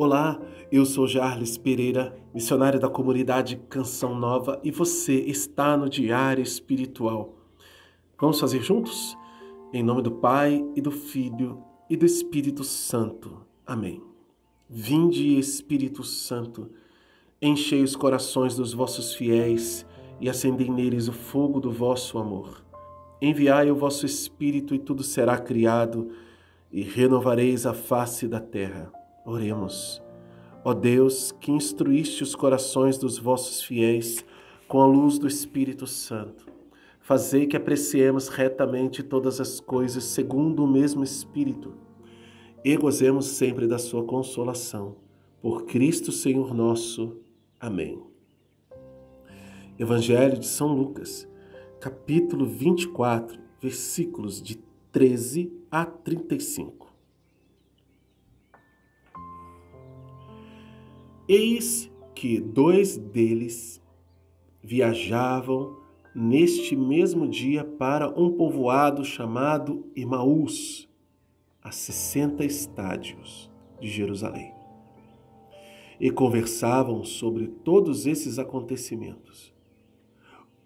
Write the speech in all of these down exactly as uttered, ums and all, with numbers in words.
Olá, eu sou Jarles Pereira, missionário da Comunidade Canção Nova, e você está no Diário Espiritual. Vamos fazer juntos? Em nome do Pai, e do Filho, e do Espírito Santo. Amém. Vinde, Espírito Santo, enchei os corações dos vossos fiéis e acendei neles o fogo do vosso amor. Enviai o vosso Espírito e tudo será criado, e renovareis a face da terra. Oremos. Ó Deus, que instruíste os corações dos vossos fiéis com a luz do Espírito Santo, fazei que apreciemos retamente todas as coisas segundo o mesmo Espírito e gozemos sempre da sua consolação. Por Cristo Senhor nosso. Amém. Evangelho de São Lucas, capítulo vinte e quatro, versículos de treze a trinta e cinco. Eis que dois deles viajavam neste mesmo dia para um povoado chamado Emaús, a sessenta estádios de Jerusalém, e conversavam sobre todos esses acontecimentos.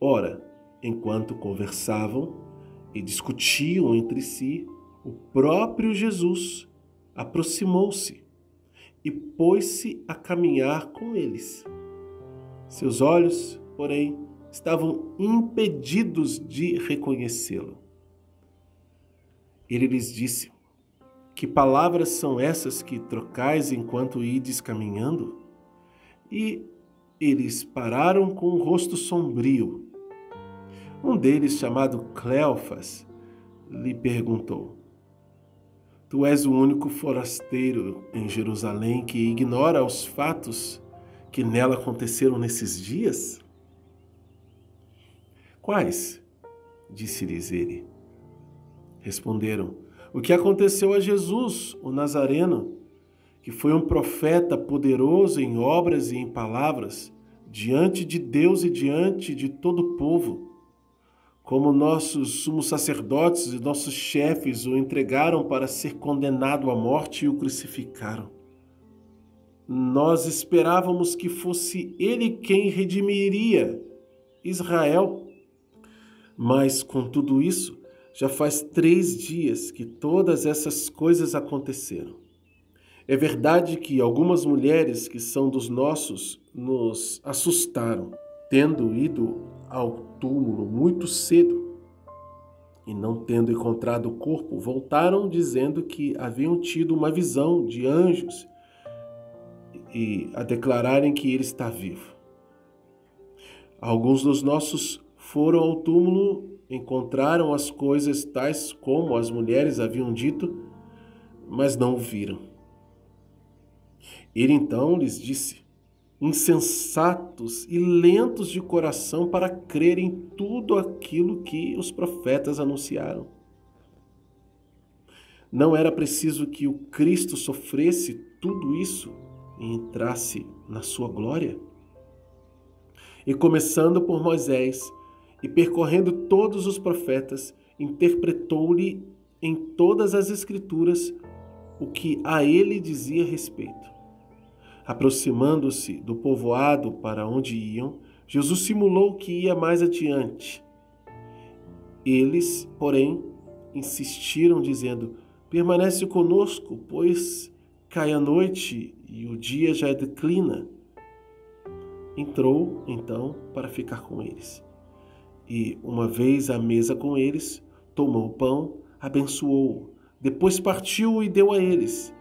Ora, enquanto conversavam e discutiam entre si, o próprio Jesus aproximou-se e pôs-se a caminhar com eles. Seus olhos, porém, estavam impedidos de reconhecê-lo. Ele lhes disse: que palavras são essas que trocais enquanto ides caminhando? E eles pararam com o rosto sombrio. Um deles, chamado Cléofas, lhe perguntou: tu és o único forasteiro em Jerusalém que ignora os fatos que nela aconteceram nesses dias? Quais? Disse-lhes ele. Responderam: o que aconteceu a Jesus, o Nazareno, que foi um profeta poderoso em obras e em palavras, diante de Deus e diante de todo o povo. Como nossos sumos sacerdotes e nossos chefes o entregaram para ser condenado à morte e o crucificaram. Nós esperávamos que fosse ele quem redimiria Israel. Mas, com tudo isso, já faz três dias que todas essas coisas aconteceram. É verdade que algumas mulheres que são dos nossos nos assustaram, tendo ido ao túmulo muito cedo e não tendo encontrado o corpo, voltaram dizendo que haviam tido uma visão de anjos e a declararem que ele está vivo. Alguns dos nossos foram ao túmulo, encontraram as coisas tais como as mulheres haviam dito, mas não o viram. Ele então lhes disse: insensatos e lentos de coração para crerem tudo aquilo que os profetas anunciaram. Não era preciso que o Cristo sofresse tudo isso e entrasse na sua glória? E começando por Moisés e percorrendo todos os profetas, interpretou-lhe em todas as Escrituras o que a ele dizia respeito. Aproximando-se do povoado para onde iam, Jesus simulou que ia mais adiante. Eles, porém, insistiram, dizendo: permanece conosco, pois cai a noite e o dia já declina. Entrou, então, para ficar com eles. E, uma vez à mesa com eles, tomou o pão, abençoou-o, depois partiu e deu a eles.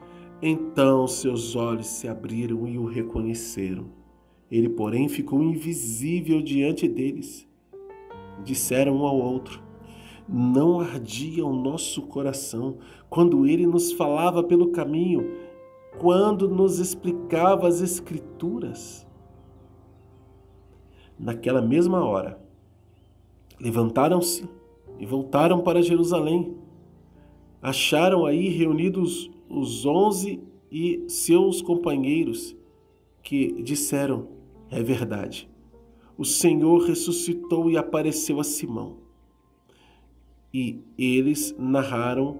Então seus olhos se abriram e o reconheceram. Ele, porém, ficou invisível diante deles. Disseram um ao outro: não ardia o nosso coração quando ele nos falava pelo caminho, quando nos explicava as Escrituras? Naquela mesma hora, levantaram-se e voltaram para Jerusalém. Acharam aí reunidos os onze e seus companheiros, que disseram: é verdade, o Senhor ressuscitou e apareceu a Simão. E eles narraram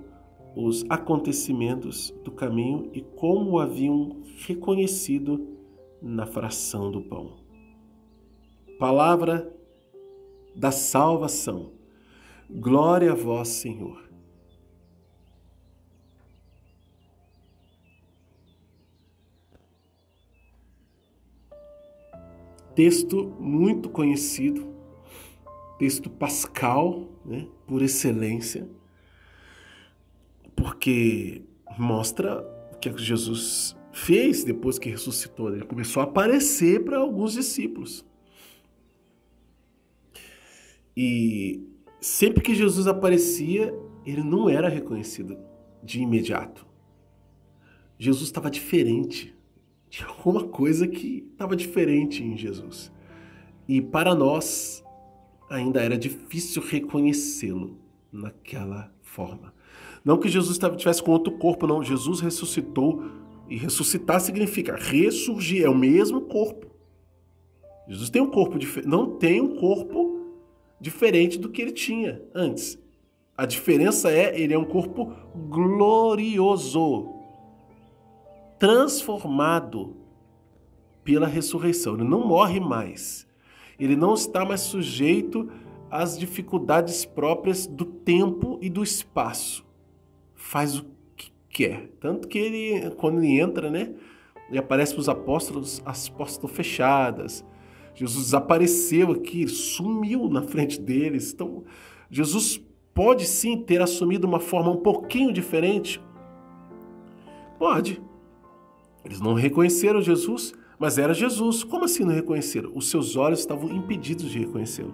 os acontecimentos do caminho e como o haviam reconhecido na fração do pão. Palavra da salvação. Glória a vós, Senhor. Texto muito conhecido, texto pascal, né, por excelência, porque mostra o que Jesus fez depois que ressuscitou. Ele começou a aparecer para alguns discípulos. E sempre que Jesus aparecia, ele não era reconhecido de imediato. Jesus estava diferente. Tinha alguma coisa que estava diferente em Jesus. E para nós, ainda era difícil reconhecê-lo naquela forma. Não que Jesus estivesse com outro corpo, não. Jesus ressuscitou. E ressuscitar significa ressurgir. É o mesmo corpo. Jesus tem um corpo diferente. Não tem um corpo diferente do que ele tinha antes. A diferença é, ele é um corpo glorioso, transformado pela ressurreição. Ele não morre mais. Ele não está mais sujeito às dificuldades próprias do tempo e do espaço. Faz o que quer. Tanto que ele, quando ele entra, né, ele aparece para os apóstolos, as portas estão fechadas. Jesus desapareceu aqui, sumiu na frente deles. Então, Jesus pode sim ter assumido uma forma um pouquinho diferente? Pode. Eles não reconheceram Jesus, mas era Jesus. Como assim não reconheceram? Os seus olhos estavam impedidos de reconhecê-lo.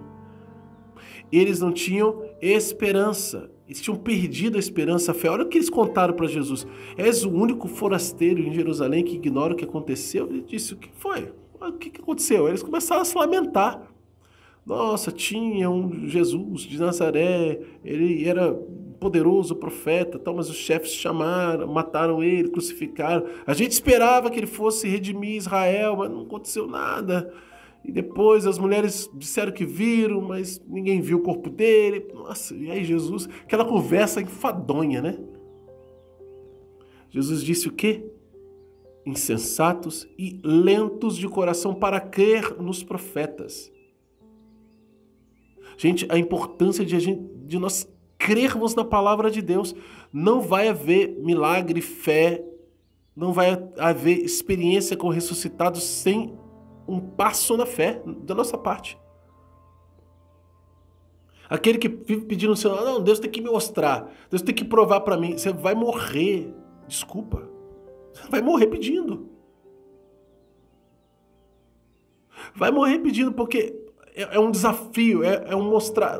Eles não tinham esperança. Eles tinham perdido a esperança, a fé. Olha o que eles contaram para Jesus. És o único forasteiro em Jerusalém que ignora o que aconteceu? Ele disse, o que foi? O que aconteceu? Eles começaram a se lamentar. Nossa, tinha um Jesus de Nazaré, ele era poderoso profeta, tal, mas os chefes chamaram, mataram ele, crucificaram. A gente esperava que ele fosse redimir Israel, mas não aconteceu nada. E depois as mulheres disseram que viram, mas ninguém viu o corpo dele. Nossa, e aí Jesus, aquela conversa enfadonha, né? Jesus disse o quê? Insensatos e lentos de coração para crer nos profetas. Gente, a importância de, a gente, de nós crermos na palavra de Deus. Não vai haver milagre, fé, não vai haver experiência com ressuscitados sem um passo na fé da nossa parte. Aquele que vive pedindo, não, Deus tem que me mostrar, Deus tem que provar para mim, você vai morrer, desculpa. Vai morrer pedindo. Vai morrer pedindo, porque é, é um desafio, é, é um mostrar.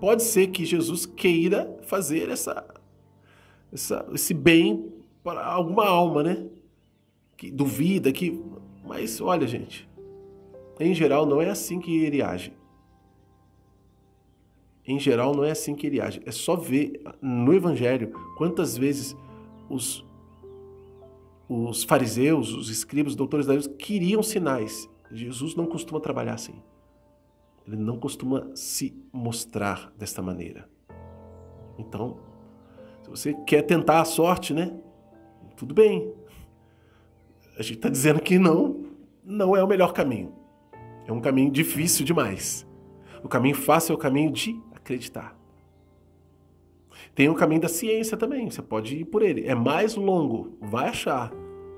Pode ser que Jesus queira fazer essa, essa, esse bem para alguma alma, né? Que duvida, que... Mas, olha, gente, em geral não é assim que ele age. Em geral não é assim que ele age. É só ver no Evangelho quantas vezes os... Os fariseus, os escribas, os doutores da lei queriam sinais. Jesus não costuma trabalhar assim. Ele não costuma se mostrar desta maneira. Então, se você quer tentar a sorte, né? Tudo bem. A gente está dizendo que não, não é o melhor caminho. É um caminho difícil demais. O caminho fácil é o caminho de acreditar. Tem o caminho da ciência também, você pode ir por ele. É mais longo, vai achar.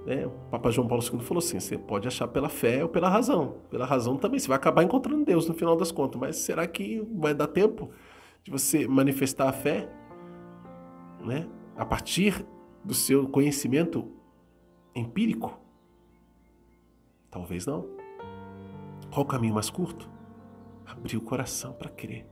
Né? O Papa João Paulo segundo falou assim, você pode achar pela fé ou pela razão. Pela razão também, você vai acabar encontrando Deus no final das contas. Mas será que vai dar tempo de você manifestar a fé? Né? A partir do seu conhecimento empírico? Talvez não. Qual o caminho mais curto? Abrir o coração para crer.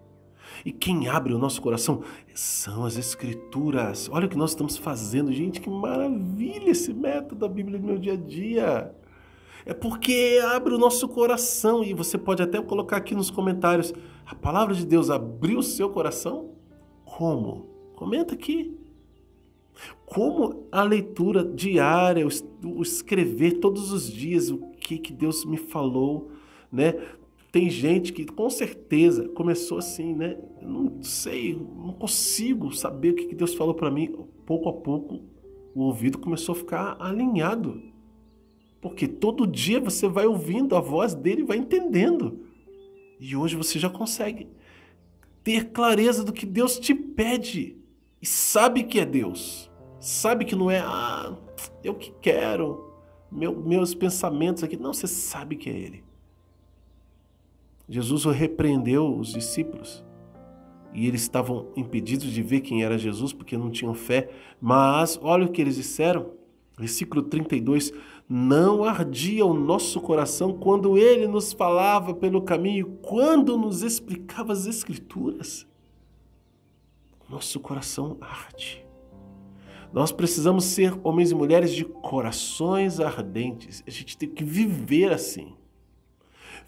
E quem abre o nosso coração são as Escrituras. Olha o que nós estamos fazendo, gente, que maravilha esse método da Bíblia no meu dia a dia. É porque abre o nosso coração, e você pode até colocar aqui nos comentários, a palavra de Deus abriu o seu coração? Como? Comenta aqui. Como a leitura diária, o escrever todos os dias o que, que Deus me falou, né? Tem gente que com certeza começou assim, né? Eu não sei, não consigo saber o que Deus falou para mim. Pouco a pouco o ouvido começou a ficar alinhado. Porque todo dia você vai ouvindo a voz dele e vai entendendo. E hoje você já consegue ter clareza do que Deus te pede. E sabe que é Deus. Sabe que não é, ah, eu que quero, meu, meus pensamentos aqui. Não, você sabe que é ele. Jesus repreendeu os discípulos. E eles estavam impedidos de ver quem era Jesus, porque não tinham fé. Mas olha o que eles disseram. Versículo trinta e dois. Não ardia o nosso coração quando ele nos falava pelo caminho, quando nos explicava as Escrituras. Nosso coração arde. Nós precisamos ser homens e mulheres de corações ardentes. A gente tem que viver assim.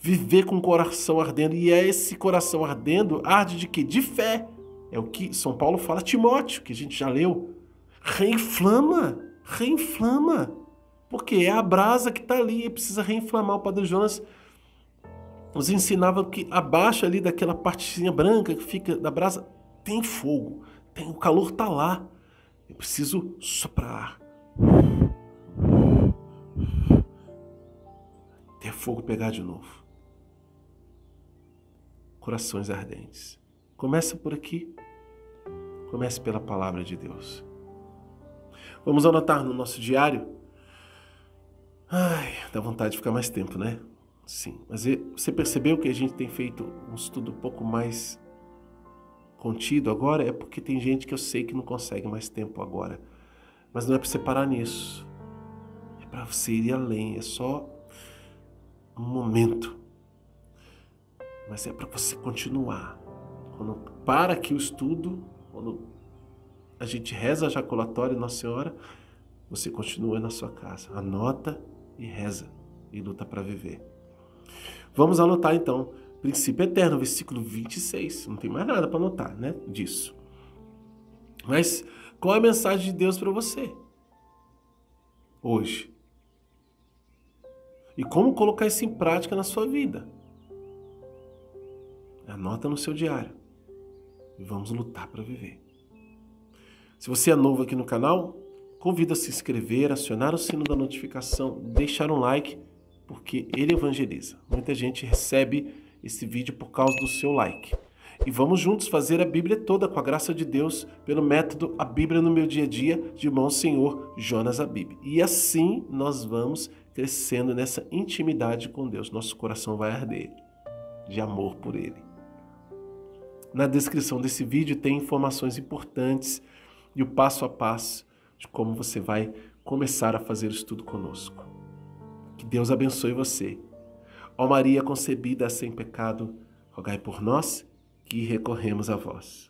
Viver com o coração ardendo. E é esse coração ardendo, arde de quê? De fé. É o que São Paulo fala a Timóteo, que a gente já leu. Reinflama. Reinflama, porque é a brasa que está ali e precisa reinflamar. O Padre Jonas nos ensinava que abaixo ali daquela partezinha branca que fica da brasa, tem fogo, tem, o calor está lá, eu preciso soprar, até fogo pegar de novo. Corações ardentes. Começa por aqui, comece pela palavra de Deus. Vamos anotar no nosso diário? Ai, dá vontade de ficar mais tempo, né? Sim, mas você percebeu que a gente tem feito um estudo um pouco mais contido agora? É porque tem gente que eu sei que não consegue mais tempo agora. Mas não é para você parar nisso. É para você ir além, é só um momento. Mas é para você continuar. Quando para aqui o estudo, quando a gente reza a jaculatória, Nossa Senhora, você continua na sua casa. Anota e reza e luta para viver. Vamos anotar então, princípio eterno, versículo vinte e seis. Não tem mais nada para anotar, né, disso. Mas qual é a mensagem de Deus para você hoje? E como colocar isso em prática na sua vida? Anota no seu diário. E vamos lutar para viver. Se você é novo aqui no canal, convido a se inscrever, acionar o sino da notificação, deixar um like, porque ele evangeliza. Muita gente recebe esse vídeo por causa do seu like. E vamos juntos fazer a Bíblia toda com a graça de Deus, pelo método A Bíblia no Meu Dia a Dia, de Monsenhor Jonas Abib. E assim nós vamos crescendo nessa intimidade com Deus. Nosso coração vai arder de amor por ele. Na descrição desse vídeo tem informações importantes e o passo a passo de como você vai começar a fazer o estudo conosco. Que Deus abençoe você. Ó Maria concebida sem pecado, rogai por nós que recorremos a vós.